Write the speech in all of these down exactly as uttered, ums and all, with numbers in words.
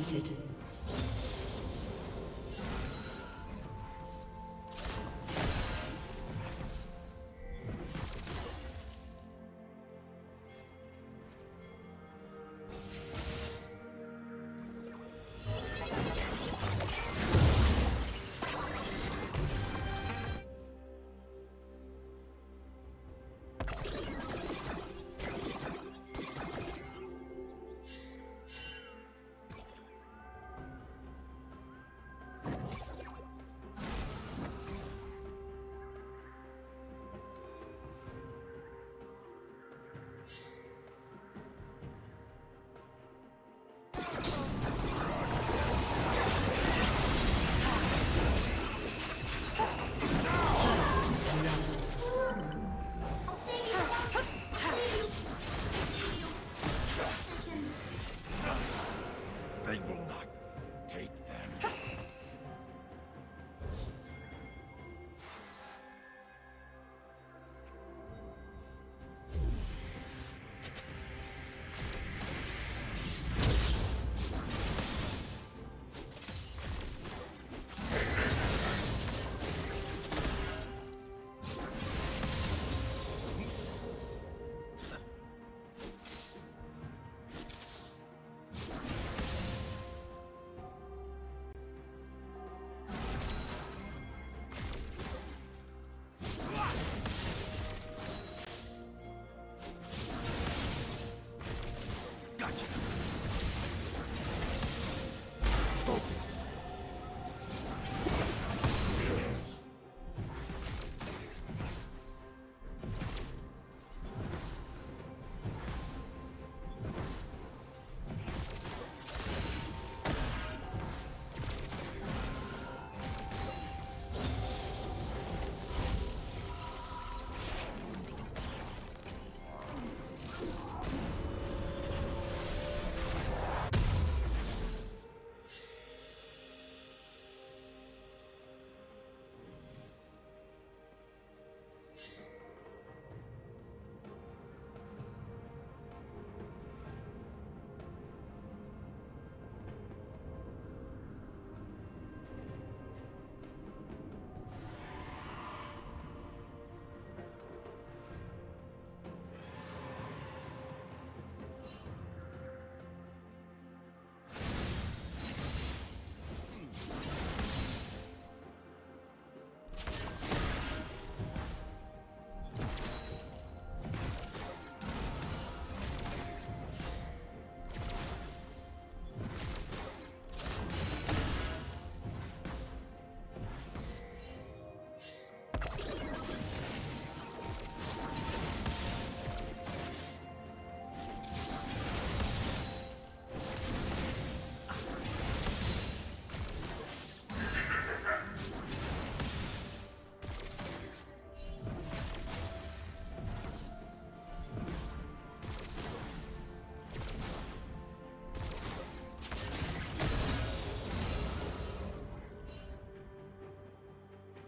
executed.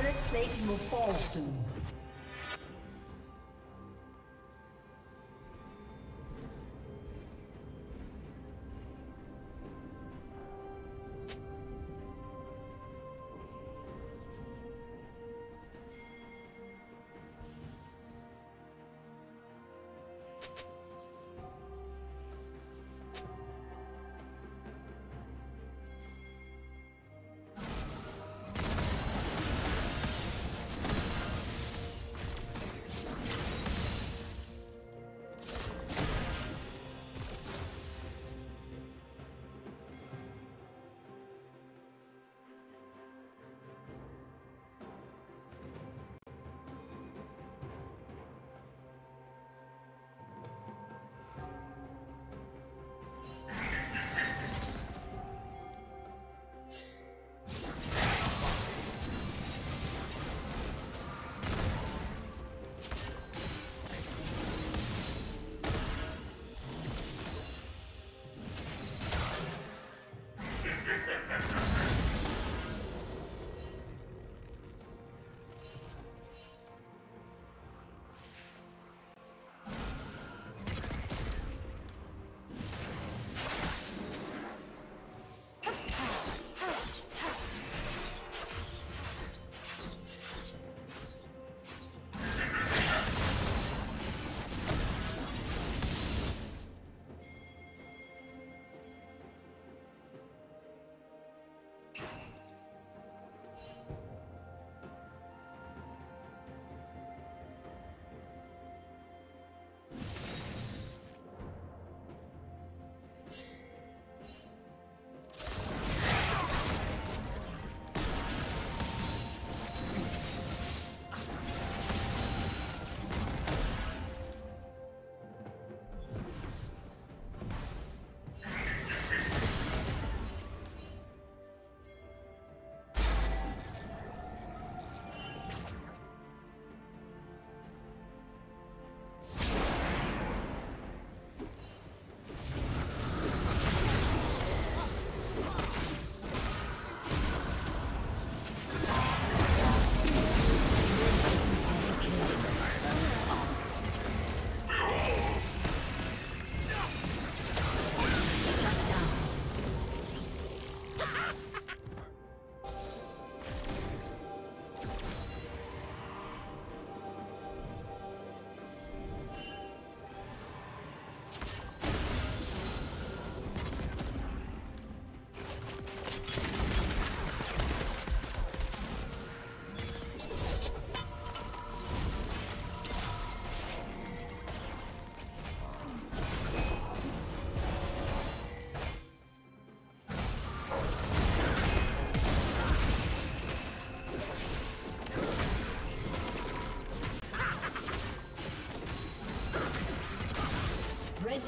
Turret plating will fall soon.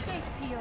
Thank you.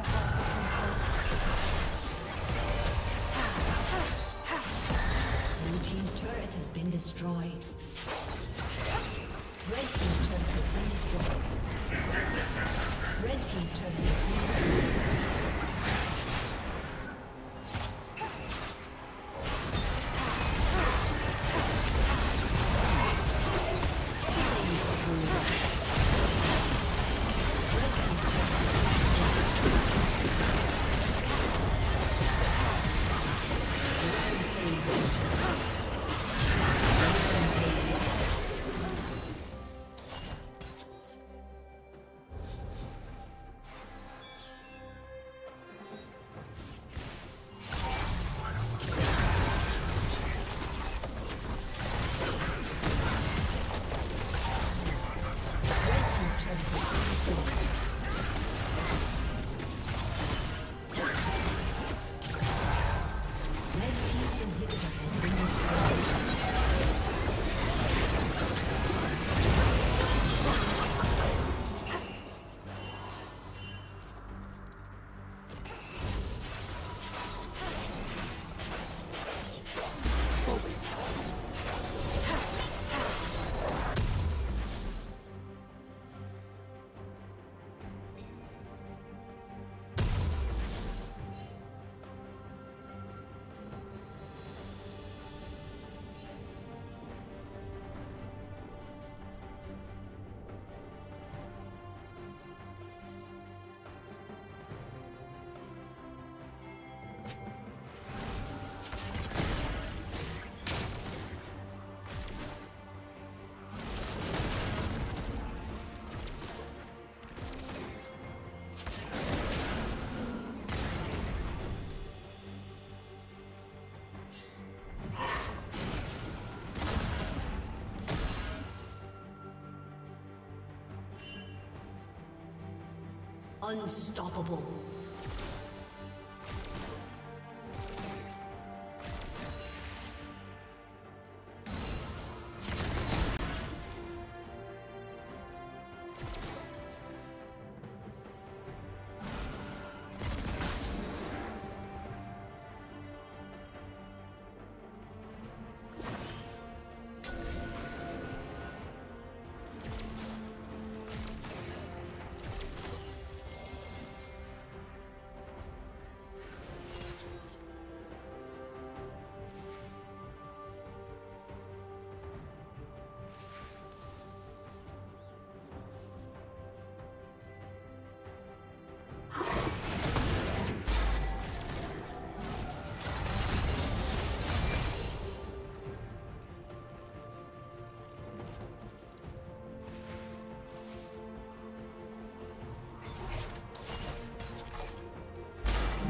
Unstoppable.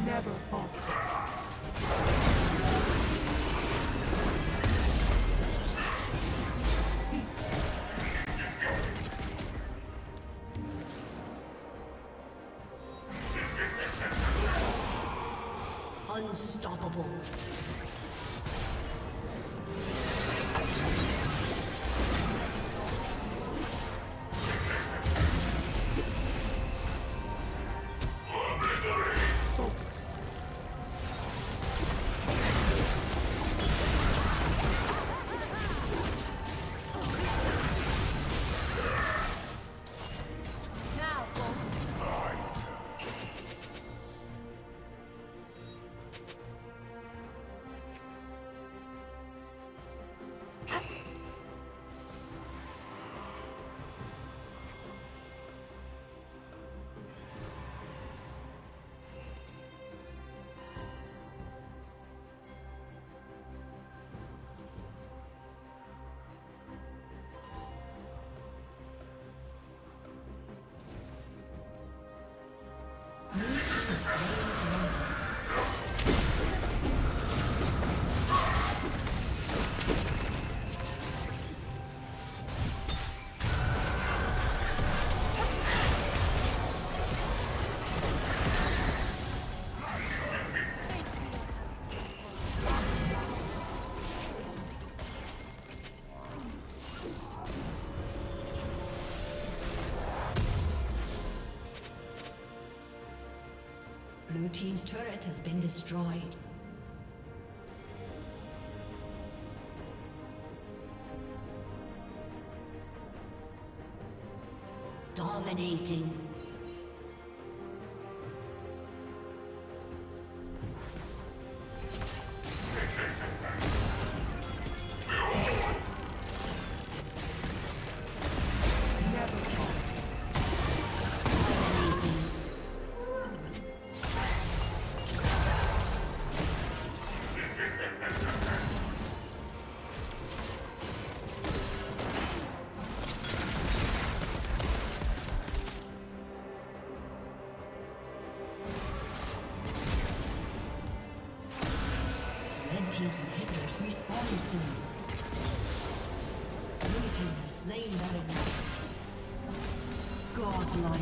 Never falter. Unstoppable. Blue team's turret has been destroyed. Dominating. Godlike.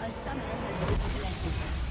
A summoner has disconnected.